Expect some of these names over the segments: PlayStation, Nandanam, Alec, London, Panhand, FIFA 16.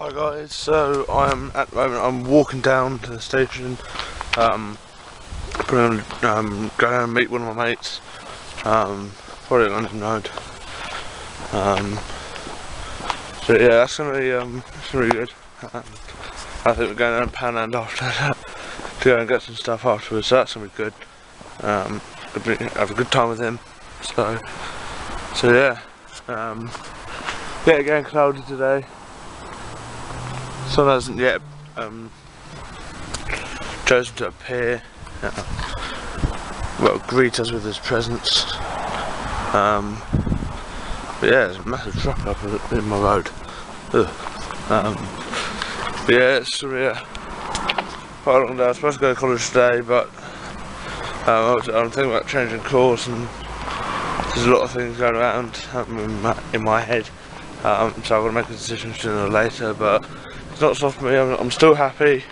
Hi guys, so I'm at the moment I'm walking down to the station, going and meet one of my mates, probably at London Road. So yeah, that's gonna be good. I think we're going down to Panhand after that to go and get some stuff afterwards, so that's gonna be good. Have a good time with him. So yeah, getting cloudy today. Sun hasn't yet chosen to appear, well, greet us with his presence, but yeah, there's a massive drop up in my road. But yeah, it's quite a long day. I was supposed to go to college today, but I'm thinking about changing course, and there's a lot of things going around in my head, so I'm going to make a decision sooner or later, but it's not soft for me. I'm still happy,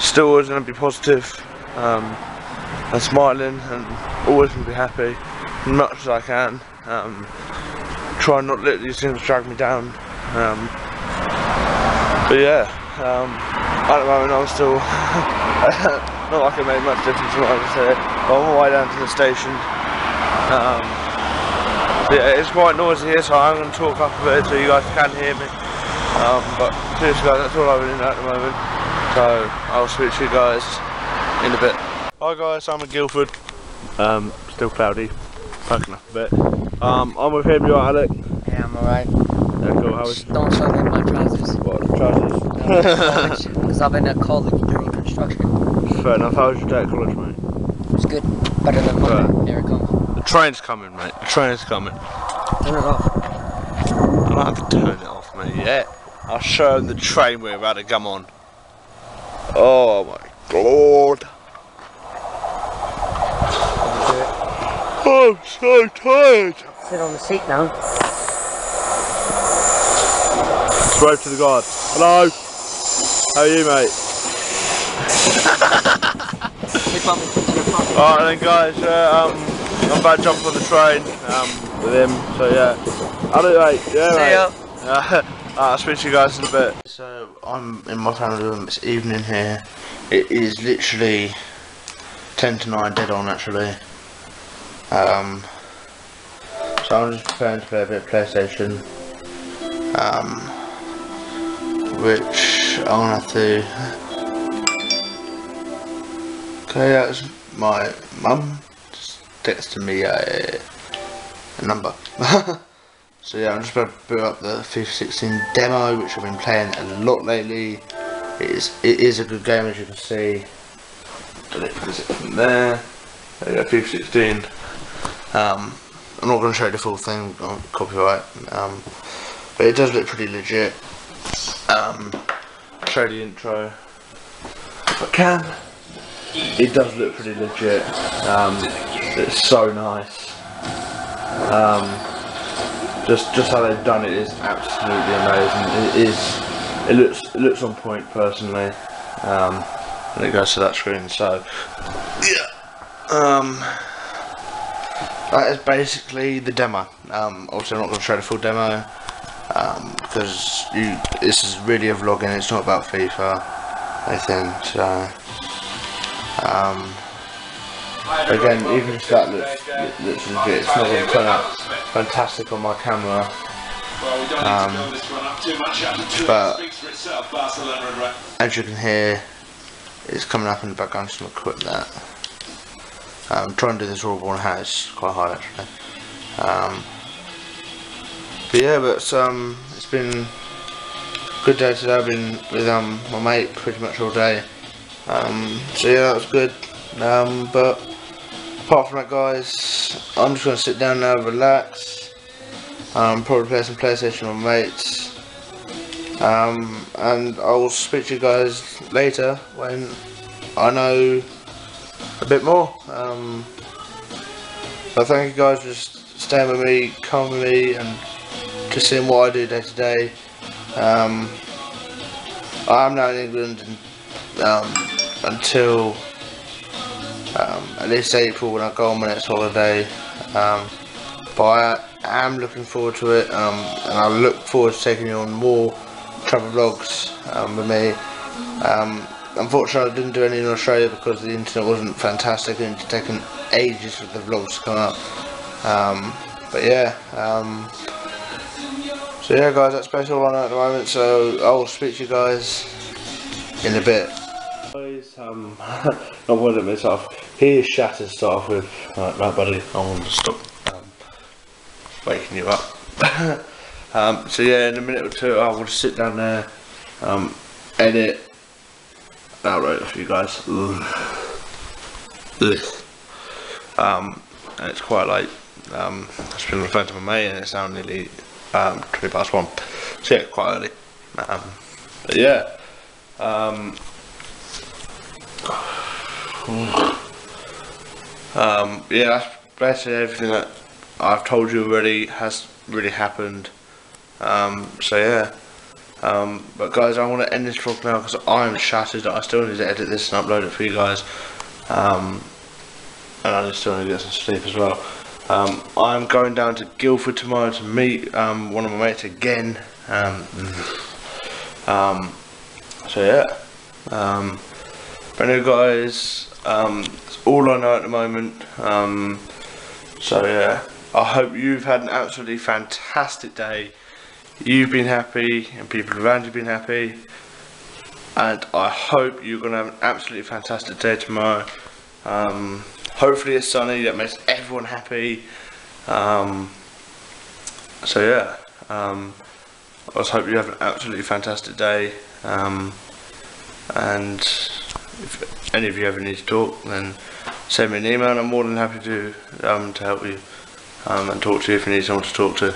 still always going to be positive, and smiling, and always going to be happy as much as I can. Try and not let these things drag me down, but yeah, at the moment I'm still not like it made much difference from what I was here, but I'm all the way down to the station. Yeah, it's quite noisy here, so I'm going to talk up a bit so you guys can hear me. But seriously guys, that's all I really know at the moment, so I'll speak to you guys in a bit. Hi guys, I'm in Guildford, still cloudy, poking up a bit. I'm with him, you alright Alec? Yeah, I'm alright. Yeah, cool, how is it? Don't soak in my trousers. What, trousers? Because I've been at college during construction. Fair enough, how was your day at college, mate? It was good, better than mine, here it comes. The train's coming, mate, the train's coming. Turn it off. I don't have to turn it off, mate, yet. I'll show them the train we're about to come on. Oh my god. I'm so tired. Sit on the seat now. Let's wave to the guard. Hello. How are you, mate? Alright then guys, I'm about to jump on the train with him, so yeah. Alright, mate. Yeah, mate. See ya. I'll speak to you guys in a bit. So I'm in my family room, it's evening here. It is literally 10 to 9 dead on actually. So I'm just preparing to play a bit of PlayStation. Which I'm gonna have to... Okay, that's my mum. Just texted me a number. So yeah, I'm just about to boot up the FIFA 16 demo, which I've been playing a lot lately. It is a good game, as you can see. Is it from there? There you go, FIFA 16. I'm not going to show you the full thing, copyright. But it does look pretty legit. Show the intro if I can. It does look pretty legit. It's so nice. Just how they've done it is absolutely amazing. It looks on point personally, and it goes to that screen. So yeah, that is basically the demo. Obviously I'm not going to show the full demo because this is really a vlog and it's not about FIFA, I think. So again, even if that looks legit, it's not going to turn out fantastic on my camera. But as you can hear, it's coming up in the background, so I'm going to quit that. I'm trying to do this all on hat, it's quite hard actually. But yeah, it's been a good day today. I've been with my mate pretty much all day. So yeah, that was good. But apart from that guys, I'm just going to sit down now, relax, probably play some PlayStation with mates, and I'll speak to you guys later when I know a bit more. But thank you guys for just staying with me, coming with me, and just seeing what I do day to day. I'm now in England until at least April, when I go on my next holiday, but I am looking forward to it, and I look forward to taking you on more travel vlogs with me. Unfortunately I didn't do any in Australia because the internet wasn't fantastic and it's taken ages for the vlogs to come up. But yeah, so yeah guys, that's basically all I know at the moment, so I'll speak to you guys in a bit. Guys, I wanted to sort of, he is shattered to start off with. Alright, right buddy, I want to stop waking you up. So yeah, in a minute or two I will sit down there, edit, I'll write it for you guys. And it's quite late, I've been referring to my mate and it's now nearly 1:20. So yeah, quite early. But yeah, yeah, that's basically everything that I've told you already has really happened. So yeah, but guys, I want to end this vlog now because I'm shattered. I still need to edit this and upload it for you guys, and I just still need to get some sleep as well. I'm going down to Guildford tomorrow to meet one of my mates again, so yeah, but anyway guys, that's all I know at the moment, so yeah, I hope you've had an absolutely fantastic day, you've been happy and people around you have been happy, and I hope you're going to have an absolutely fantastic day tomorrow. Hopefully it's sunny, that makes everyone happy. So yeah, I just hope you have an absolutely fantastic day, and if any of you ever need to talk, then send me an email and I'm more than happy to help you, and talk to you if you need someone to talk to.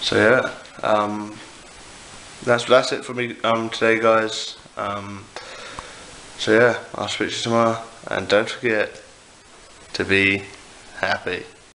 So yeah, that's it for me today guys. So yeah, I'll speak to you tomorrow, and don't forget to be happy.